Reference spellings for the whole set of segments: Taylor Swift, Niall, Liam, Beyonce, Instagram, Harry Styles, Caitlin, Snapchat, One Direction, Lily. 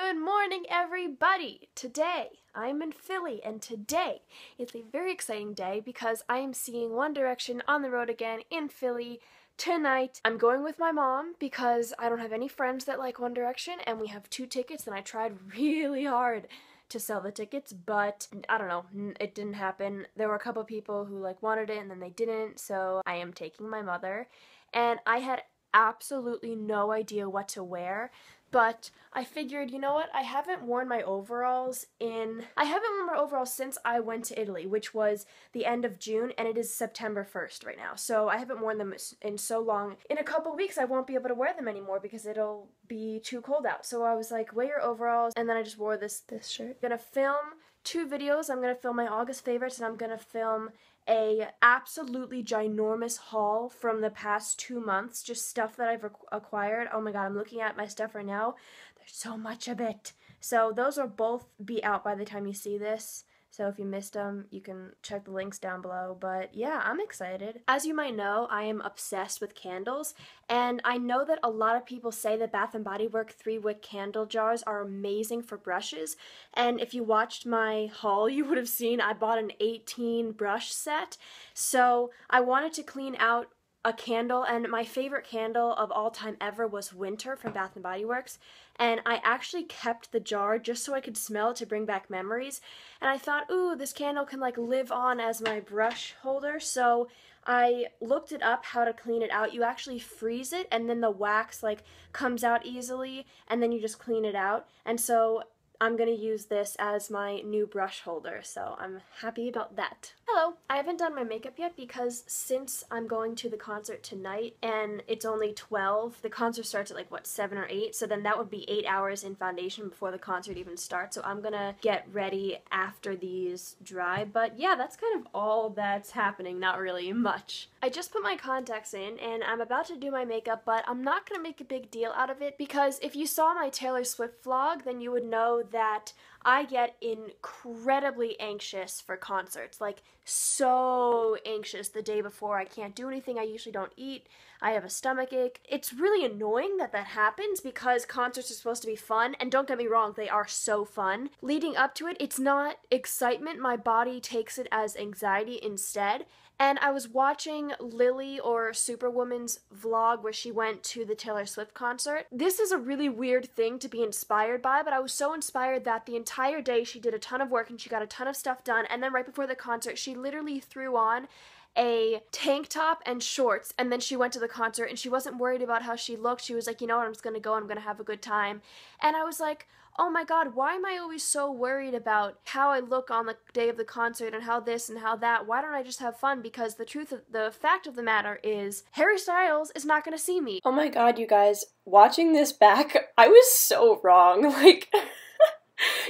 Good morning, everybody! Today, I'm in Philly, and today it's a very exciting day because I am seeing One Direction on the road again in Philly tonight. I'm going with my mom because I don't have any friends that like One Direction, and we have 2 tickets, and I tried really hard to sell the tickets, but I don't know, it didn't happen. There were a couple people who like wanted it, and then they didn't, so I am taking my mother, and I had absolutely no idea what to wear. But I figured, you know what, I haven't worn my overalls since I went to Italy, which was the end of June, and it is September 1st right now. So I haven't worn them in so long. In a couple weeks, I won't be able to wear them anymore because it'll be too cold out. So I was like, wear your overalls, and then I just wore this shirt. I'm gonna film 2 videos. I'm gonna film my August favorites, and I'm gonna film a absolutely ginormous haul from the past 2 months, just stuff that I've acquired. Oh my god, I'm looking at my stuff right now. There's so much of it. So those will both be out by the time you see this. So if you missed them, you can check the links down below, but yeah, I'm excited. As you might know, I am obsessed with candles, and I know that a lot of people say that Bath & Body Works 3-wick candle jars are amazing for brushes, and if you watched my haul, you would have seen I bought an 18 brush set, so I wanted to clean out a candle, and my favorite candle of all time ever was Winter from Bath & Body Works, and I actually kept the jar just so I could smell it to bring back memories, and I thought, ooh, this candle can like live on as my brush holder, so I looked it up how to clean it out. You actually freeze it, and then the wax like comes out easily, and then you just clean it out, and so I'm gonna use this as my new brush holder, so I'm happy about that. Hello! I haven't done my makeup yet because since I'm going to the concert tonight and it's only 12, the concert starts at like, what, 7 or 8? So then that would be 8 hours in foundation before the concert even starts, so I'm gonna get ready after these dry, but yeah, that's kind of all that's happening, not really much. I just put my contacts in and I'm about to do my makeup, but I'm not gonna make a big deal out of it because if you saw my Taylor Swift vlog, then you would know that I get incredibly anxious for concerts, like so anxious the day before. I can't do anything, I usually don't eat, I have a stomach ache. It's really annoying that that happens because concerts are supposed to be fun, and don't get me wrong, they are so fun. Leading up to it, it's not excitement, my body takes it as anxiety instead. And I was watching Lily or Superwoman's vlog where she went to the Taylor Swift concert. This is a really weird thing to be inspired by, but I was so inspired that the entire day she did a ton of work and she got a ton of stuff done, and then right before the concert she literally threw on a tank top and shorts, and then she went to the concert and she wasn't worried about how she looked. She was like, you know what, I'm just gonna go and I'm gonna have a good time. And I was like, oh my god, why am I always so worried about how I look on the day of the concert and how this and how that? Why don't I just have fun? Because the fact of the matter is, Harry Styles is not gonna see me. Oh my god, you guys, watching this back, I was so wrong, like...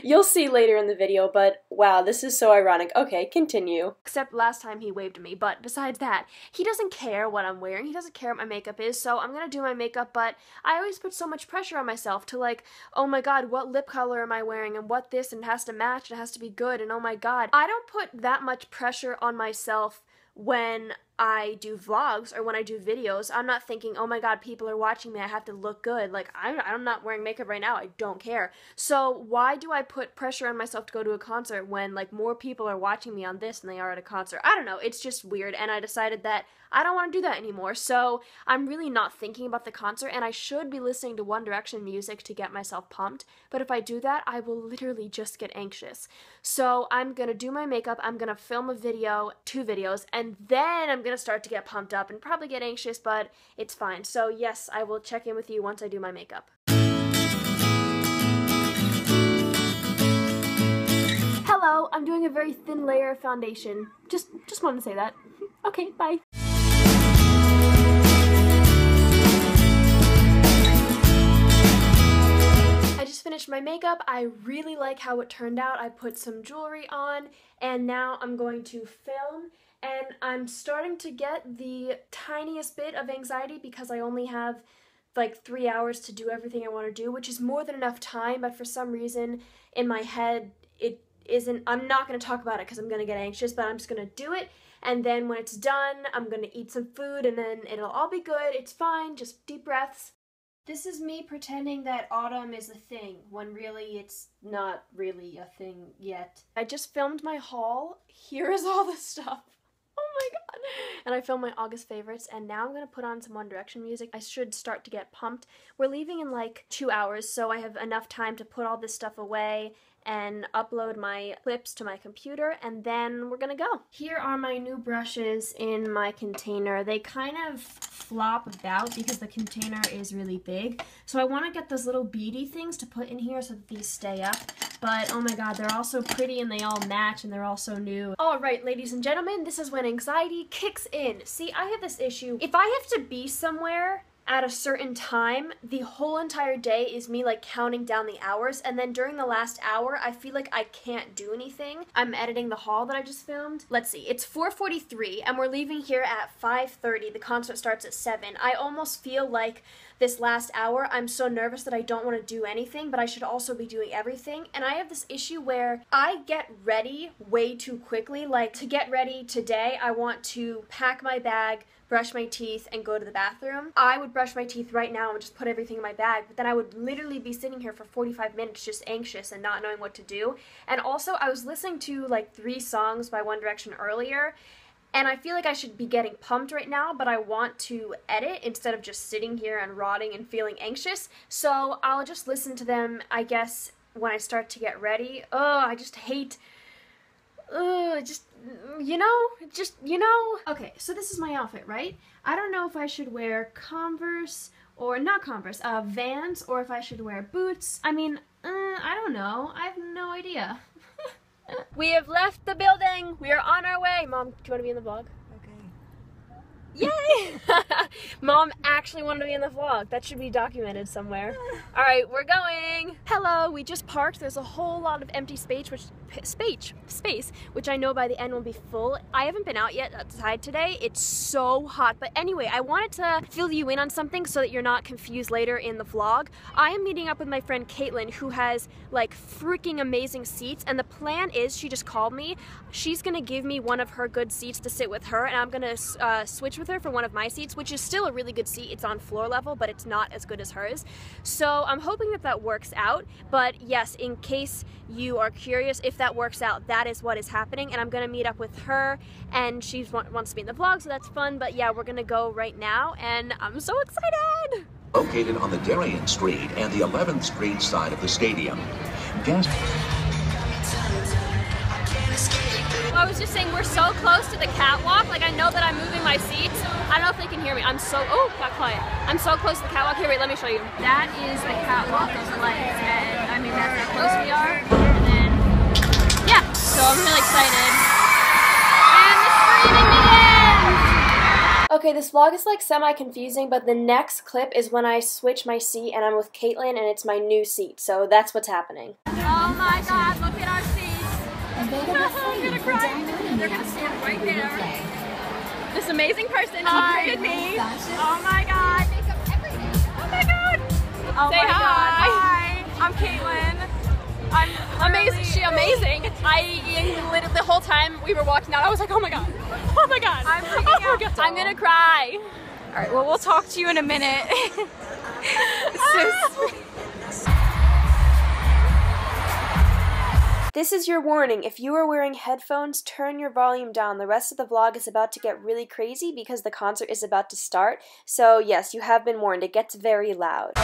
You'll see later in the video, but wow, this is so ironic. Okay, continue. Except last time he waved at me, but besides that, he doesn't care what I'm wearing, he doesn't care what my makeup is, so I'm gonna do my makeup, but I always put so much pressure on myself to like, oh my god, what lip color am I wearing, and what this, and it has to match, and it has to be good, and oh my god. I don't put that much pressure on myself when I do vlogs or when I do videos. I'm not thinking, oh my god, people are watching me, I have to look good. Like, I'm not wearing makeup right now, I don't care. So why do I put pressure on myself to go to a concert when like more people are watching me on this than they are at a concert? I don't know, it's just weird, and I decided that I don't want to do that anymore, so I'm really not thinking about the concert, and I should be listening to One Direction music to get myself pumped, but if I do that, I will literally just get anxious. So I'm gonna do my makeup, I'm gonna film a video, 2 videos, and then I'm gonna start to get pumped up and probably get anxious, but it's fine. So yes, I will check in with you once I do my makeup. Hello, I'm doing a very thin layer of foundation. Just wanted to say that. Okay, bye. Finished my makeup. I really like how it turned out. I put some jewelry on, and now I'm going to film, and I'm starting to get the tiniest bit of anxiety because I only have like 3 hours to do everything I want to do, which is more than enough time, but for some reason in my head it isn't. I'm not going to talk about it because I'm going to get anxious, but I'm just going to do it, and then when it's done I'm going to eat some food, and then it'll all be good. It's fine, just deep breaths. This is me pretending that autumn is a thing, when really it's not really a thing yet. I just filmed my haul. Here is all the stuff. Oh my god. And I filmed my August favorites, and now I'm gonna put on some One Direction music. I should start to get pumped. We're leaving in like 2 hours, so I have enough time to put all this stuff away and upload my clips to my computer, and then we're gonna go. Here are my new brushes in my container. They kind of flop about because the container is really big. So I wanna get those little beady things to put in here so that these stay up. But oh my god, they're all so pretty and they all match and they're all so new. All right, ladies and gentlemen, this is when anxiety kicks in. See, I have this issue. If I have to be somewhere at a certain time, the whole entire day is me like counting down the hours, and then during the last hour I feel like I can't do anything. I'm editing the haul that I just filmed. Let's see, it's 4:43 and we're leaving here at 5:30. The concert starts at 7. I almost feel like this last hour I'm so nervous that I don't want to do anything, but I should also be doing everything. And I have this issue where I get ready way too quickly. Like, to get ready today I want to pack my bag, brush my teeth, and go to the bathroom. I would brush my teeth right now and just put everything in my bag, but then I would literally be sitting here for 45 minutes just anxious and not knowing what to do. And also, I was listening to like 3 songs by One Direction earlier, and I feel like I should be getting pumped right now, but I want to edit instead of just sitting here and rotting and feeling anxious. So I'll just listen to them, I guess, when I start to get ready. Oh, I just hate... Okay, so this is my outfit, right? I don't know if I should wear Converse, or not Converse, Vans, or if I should wear boots. I mean, I don't know. I have no idea. We have left the building. We are on our way. Mom, do you want to be in the vlog? Yay! Mom actually wanted to be in the vlog. That should be documented somewhere. All right, we're going. Hello, we just parked. There's a whole lot of empty space, which I know by the end will be full. I haven't been out yet outside today. It's so hot. But anyway, I wanted to fill you in on something so that you're not confused later in the vlog. I am meeting up with my friend Caitlin, who has like freaking amazing seats. And the plan is, she just called me. She's gonna give me one of her good seats to sit with her, and I'm gonna switch with her for one of my seats, which is still a really good seat. It's on floor level, but it's not as good as hers. So I'm hoping that that works out. But yes, in case you are curious, if that works out, that is what is happening. And I'm gonna meet up with her, and she wants to be in the vlog, so that's fun. But yeah, we're gonna go right now, and I'm so excited! Located on the Darien Street and the 11th Street side of the stadium. I was just saying, we're so close to the catwalk. Like, I know that I'm moving my seats. I don't know if they can hear me. I'm so close to the catwalk. Here, wait, let me show you. That is the catwalk, those lights, and I mean, that's how close we are. And then, yeah, so I'm really excited. And the screaming begins! Okay, this vlog is like semi-confusing, but the next clip is when I switch my seat and I'm with Caitlin, and it's my new seat, so that's what's happening. Oh my god, look at our seat. I'm gonna cry. They're gonna stand right there. This amazing person greeted me. Oh my god. Oh my god. Oh say my hi. God. Hi. I'm Caitlin. I'm amazing. She amazing. I the whole time we were walking out, I was like, oh my god. Oh my god. I'm freaking out. I'm gonna cry. All right. Well, we'll talk to you in a minute. It's so sweet. This is your warning. If you are wearing headphones, turn your volume down. The rest of the vlog is about to get really crazy because the concert is about to start. So yes, you have been warned. It gets very loud.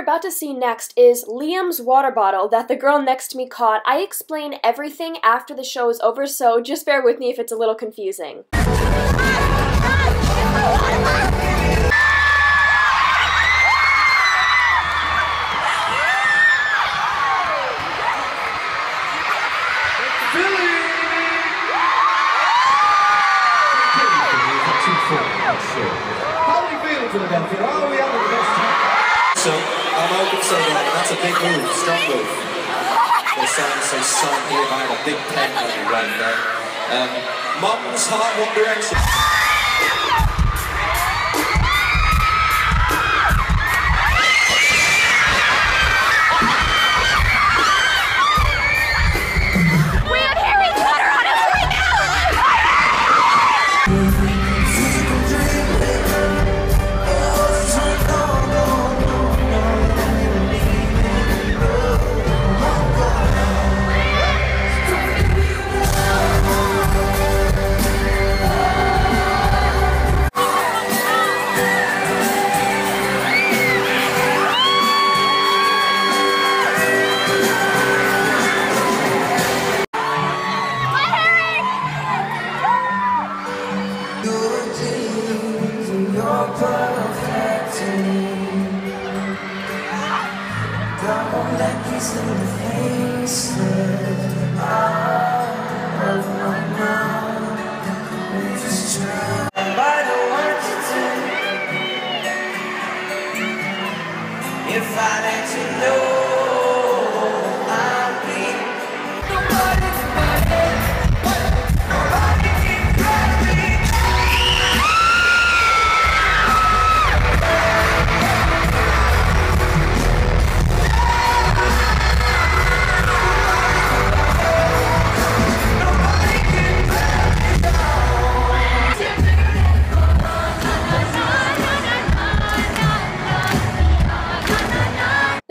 you're about to see next is Liam's water bottle that the girl next to me caught. I explain everything after the show is over, so just bear with me if it's a little confusing. That's a big move, strong move. They sound so softly behind a big pen on you right now. Mom's Heart, One Direction. We have Harry Potter on us right now!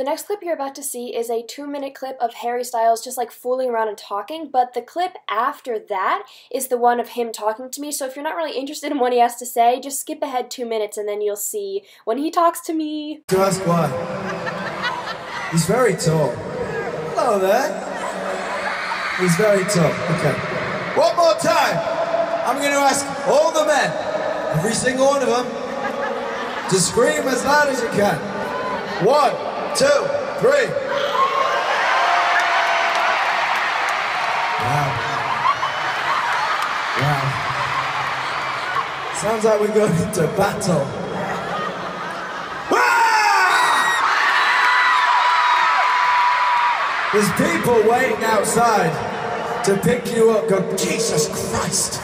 Next clip you're about to see is a 2-minute clip of Harry Styles just like fooling around and talking, but the clip after that is the one of him talking to me, so if you're not really interested in what he has to say, just skip ahead 2 minutes and then you'll see when he talks to me. To ask why. He's very tall. Hello there. He's very tall. Okay. One more time. I'm going to ask all the men, every single one of them, to scream as loud as you can. 1, 2, 3. Wow. Wow. Sounds like we're going into battle. Ah! There's people waiting outside to pick you up. Go, Jesus Christ.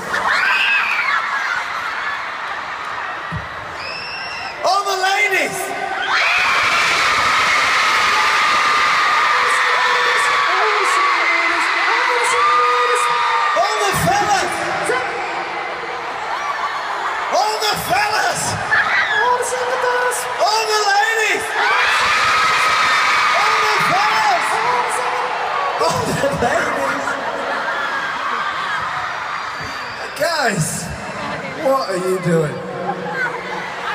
Guys, what are you doing?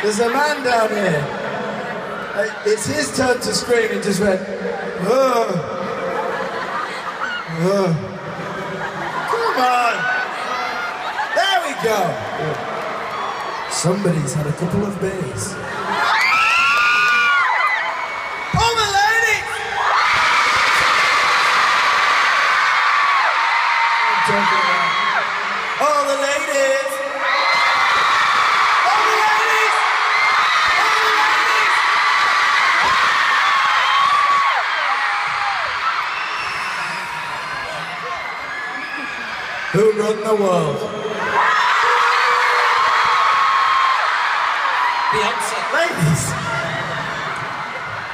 There's a man down here. It's his turn to scream. He just went, oh. Oh. Come on. There we go. Somebody's had a couple of beers. Who run the world? Beyonce. Ladies!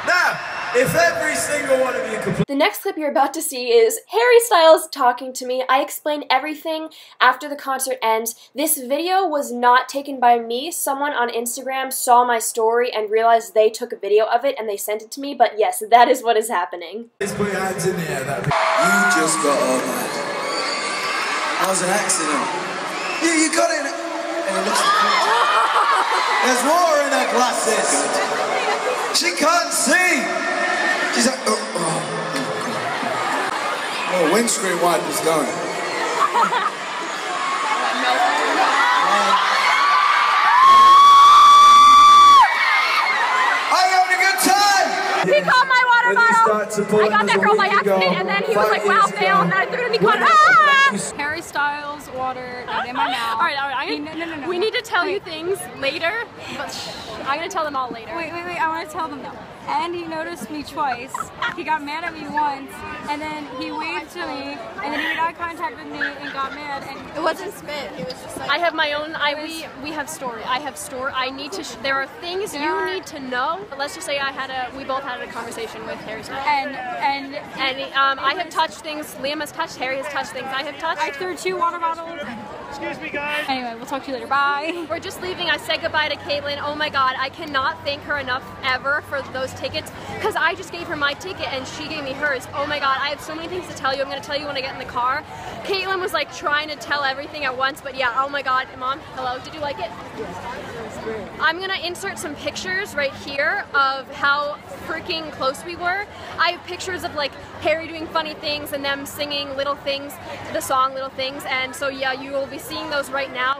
Now, if every single one of you could... The next clip you're about to see is Harry Styles talking to me. I explain everything after the concert ends. This video was not taken by me. Someone on Instagram saw my story and realized they took a video of it and they sent it to me, but yes, that is what is happening. Please put your hands in the air. You just got all mad. That was an accident. You got it. And it looks like... There's water in her glasses. She can't see. She's like, oh, windscreen wipe is going. I'm having a good time. He caught my water bottle. I got that girl by accident, and then he was like, wow, fail, and I threw it in the corner. Harry Styles water got in my mouth. All right. No. We need to tell you things later, but I'm gonna tell them all later. Wait. I want to tell them though. And he noticed me twice. He got mad at me once, and then he waved to me, and then he made eye contact with me and got mad. And it wasn't spit. It was just like. I have my own. We have story. I have story. I need to. There are things you need to know. Let's just say I had a. We both had a conversation with Harry Styles. And I have touched things. Liam has touched. Harry has touched things. I have touched. I threw 2 water bottles. Excuse me, guys. Anyway, we'll talk to you later. Bye. We're just leaving. I said goodbye to Caitlin. Oh my God, I cannot thank her enough ever for those tickets, because I just gave her my ticket and she gave me hers. Oh my God, I have so many things to tell you. I'm going to tell you when I get in the car. Caitlin was like trying to tell everything at once, but yeah, oh my God. Mom, hello, did you like it? Yes, great. I'm going to insert some pictures right here of how freaking close we were. I have pictures of like Harry doing funny things and them singing Little Things, the song Little Things, and so yeah, you will be seeing those right now.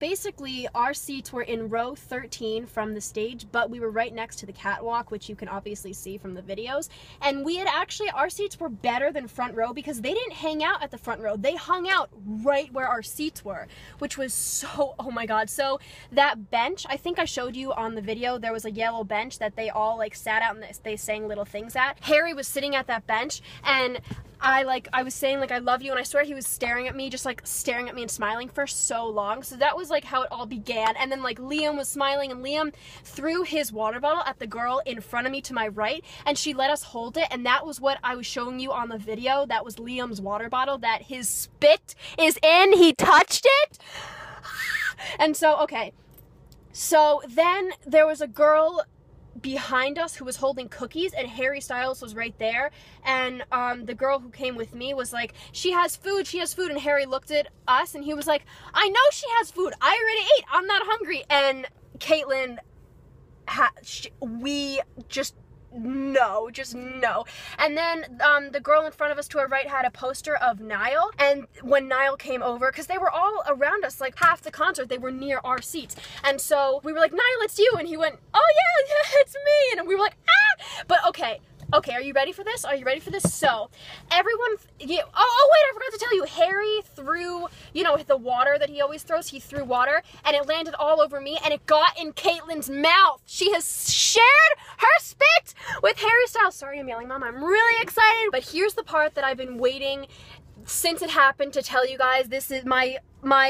Basically, our seats were in row 13 from the stage, but we were right next to the catwalk, which you can obviously see from the videos. And we had actually, our seats were better than front row because they didn't hang out at the front row. They hung out right where our seats were, which was so, oh my God. So that bench, I think I showed you on the video, there was a yellow bench that they all like sat out and they sang Little Things at. Harry was sitting at that bench, and I was saying like I love you, and I swear he was staring at me, just like staring at me and smiling for so long. So that was like how it all began. And then like Liam was smiling, and Liam threw his water bottle at the girl in front of me to my right, and she let us hold it, and that was what I was showing you on the video. That was Liam's water bottle that his spit is in. He touched it. And so okay. So then there was a girl behind us who was holding cookies, and Harry Styles was right there, and the girl who came with me was like, she has food, and Harry looked at us and he was like, I know she has food, I already ate, I'm not hungry. And Caitlin, we just no. And then the girl in front of us to our right had a poster of Niall, and when Niall came over, because they were all around us, like half the concert, they were near our seats, and so we were like, Niall, it's you, and he went, oh yeah, it's me, and we were like, ah, but okay, are you ready for this? So, everyone, oh wait, I forgot to tell you, Harry threw, you know, the water that he always throws, he threw water, and it landed all over me, and it got in Caitlin's mouth. She has shared her spit with Harry Styles. Sorry, I'm yelling, Mom, I'm really excited, but here's the part that I've been waiting since it happened to tell you guys. This is my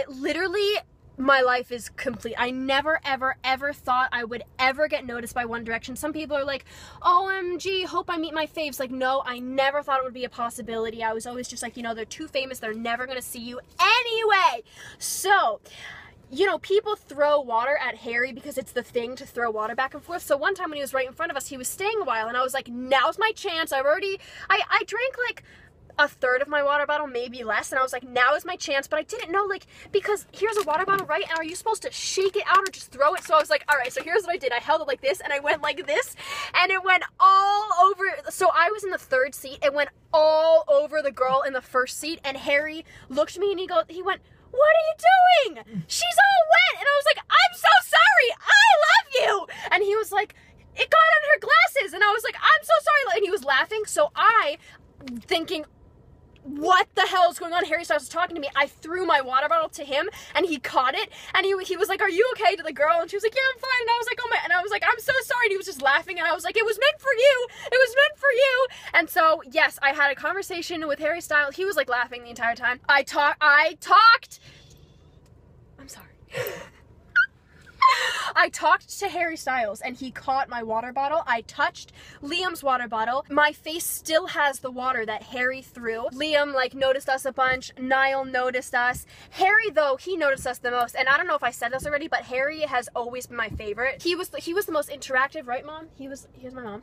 literally, my life is complete. I never, ever, ever thought I would ever get noticed by One Direction. Some people are like, OMG, hope I meet my faves. Like, no, I never thought it would be a possibility. I was always just like, you know, they're too famous. They're never going to see you anyway. So, you know, people throw water at Harry because it's the thing to throw water back and forth. So one time when he was right in front of us, he was staying a while, and I was like, now's my chance. I drank like a third of my water bottle, maybe less, and I was like, now is my chance. But I didn't know, like, because here's a water bottle, right, and are you supposed to shake it out or just throw it? So I was like, all right, so here's what I did. I held it like this, and I went like this, and it went all over. So I was in the third seat. It went all over the girl in the first seat, and Harry looked at me, and he went, what are you doing? She's all wet. And I was like, I'm so sorry, I love you. And he was like, it got on her glasses. And I was like, I'm so sorry. And he was laughing. So I, thinking, what the hell is going on? Harry Styles was talking to me. I threw my water bottle to him, and he caught it, and he was like, are you okay, to the girl? And she was like, yeah, I'm fine. And I was like, oh my, and I was like, I'm so sorry. And he was just laughing, and I was like, it was meant for you. It was meant for you. And so, yes, I had a conversation with Harry Styles. He was like laughing the entire time. I talked. I'm sorry. I talked to Harry Styles, and he caught my water bottle. I touched Liam's water bottle. My face still has the water that Harry threw. Liam, like, noticed us a bunch. Niall noticed us. Harry, though, he noticed us the most. And I don't know if I said this already, but Harry has always been my favorite. He was the most interactive, right, Mom? He was my mom.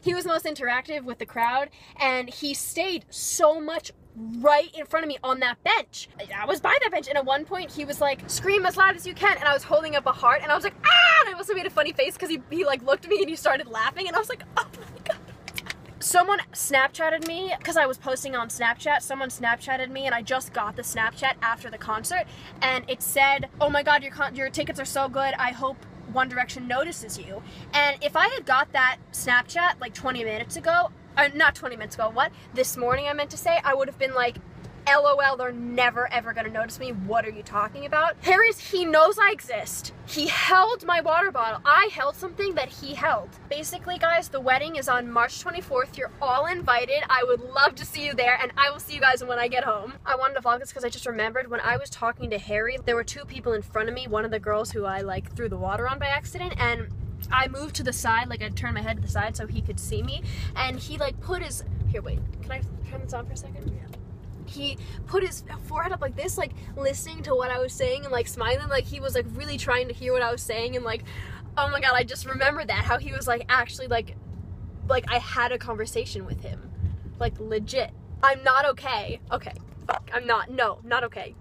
He was the most interactive with the crowd, and he stayed so much right in front of me on that bench. I was by that bench, and at one point he was like, scream as loud as you can, and I was holding up a heart, and I was like, ah, and I also made a funny face because he like looked at me and he started laughing, and I was like, oh my god. Someone Snapchatted me, because I was posting on Snapchat, someone Snapchatted me, and I just got the Snapchat after the concert, and it said, oh my god, your tickets are so good, I hope One Direction notices you. And if I had got that Snapchat like 20 minutes ago, not 20 minutes ago, what? This morning I meant to say, I would have been like, LOL, they're never ever gonna notice me, what are you talking about? He knows I exist. He held my water bottle. I held something that he held. Basically, guys, the wedding is on March 24th. You're all invited. I would love to see you there, and I will see you guys when I get home. I wanted to vlog this because I just remembered when I was talking to Harry, there were two people in front of me, one of the girls who I like threw the water on by accident, and I moved to the side, like I turned my head to the side so he could see me, and he like put his, here, wait, can I turn this on for a second? Yeah. He put his forehead up like this, like listening to what I was saying and like smiling, like he was like really trying to hear what I was saying, and like, oh my god, I just remember that, how he was like actually like I had a conversation with him, like legit. I'm not okay. Okay, fuck, I'm not, no, not okay.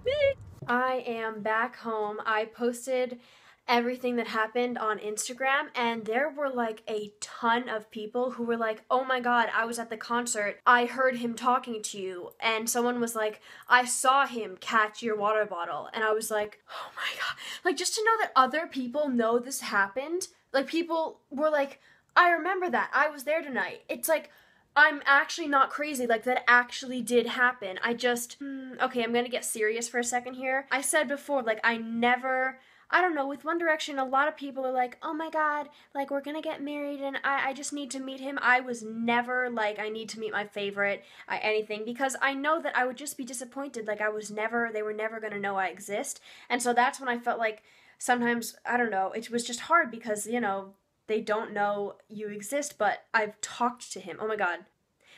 I am back home. I posted everything that happened on Instagram, and there were like a ton of people who were like, oh my god, I was at the concert, I heard him talking to you, and someone was like, I saw him catch your water bottle, and I was like, oh my god, like just to know that other people know this happened, like people were like, I remember that, I was there tonight, it's like, I'm actually not crazy, like that actually did happen. I just, okay, I'm gonna get serious for a second here. I said before, like I don't know, with One Direction, a lot of people are like, oh my god, like, we're gonna get married, and I just need to meet him. I was never like, I need to meet my favorite, anything, because I know that I would just be disappointed, like, they were never gonna know I exist, and so that's when I felt like, sometimes, I don't know, it was just hard, because, you know, they don't know you exist, but I've talked to him, oh my god.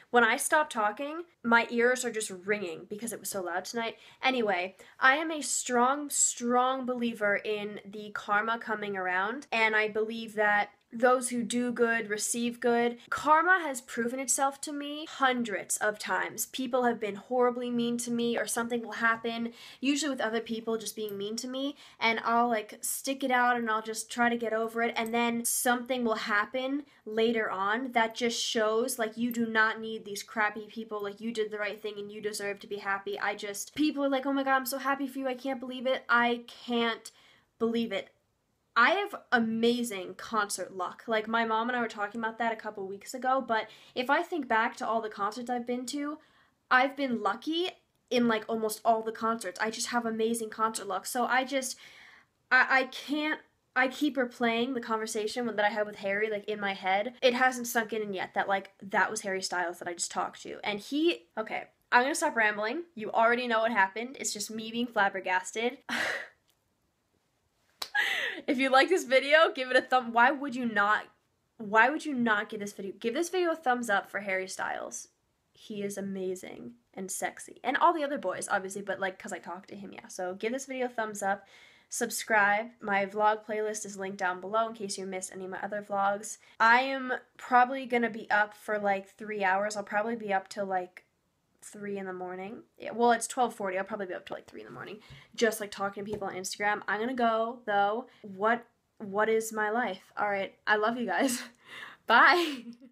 When I stop talking, my ears are just ringing because it was so loud tonight. Anyway, I am a strong, strong believer in the karma coming around, and I believe that those who do good receive good. Karma has proven itself to me hundreds of times. People have been horribly mean to me, or something will happen, usually with other people just being mean to me, and I'll like stick it out and I'll just try to get over it, and then something will happen later on that just shows like you do not need these crappy people, like you did the right thing and you deserve to be happy. People are like, oh my god, I'm so happy for you, I can't believe it. I can't believe it. I have amazing concert luck. Like, my mom and I were talking about that a couple weeks ago, but if I think back to all the concerts I've been to, I've been lucky in, like, almost all the concerts. I just have amazing concert luck. So I keep replaying the conversation that I had with Harry, like, in my head. It hasn't sunk in yet that, like, that was Harry Styles that I just talked to. And he, okay, I'm gonna stop rambling. You already know what happened. It's just me being flabbergasted. If you like this video, give it a thumb. Why would you not give this video? Give this video a thumbs up for Harry Styles. He is amazing and sexy. And all the other boys, obviously, but like, cause I talked to him, yeah. So give this video a thumbs up, subscribe. My vlog playlist is linked down below in case you missed any of my other vlogs. I am probably gonna be up for like 3 hours. I'll probably be up till like 3 in the morning. Yeah, well, it's 12:40. I'll probably be up till like 3 in the morning, just like talking to people on Instagram. I'm gonna go though. What is my life? All right, I love you guys. Bye.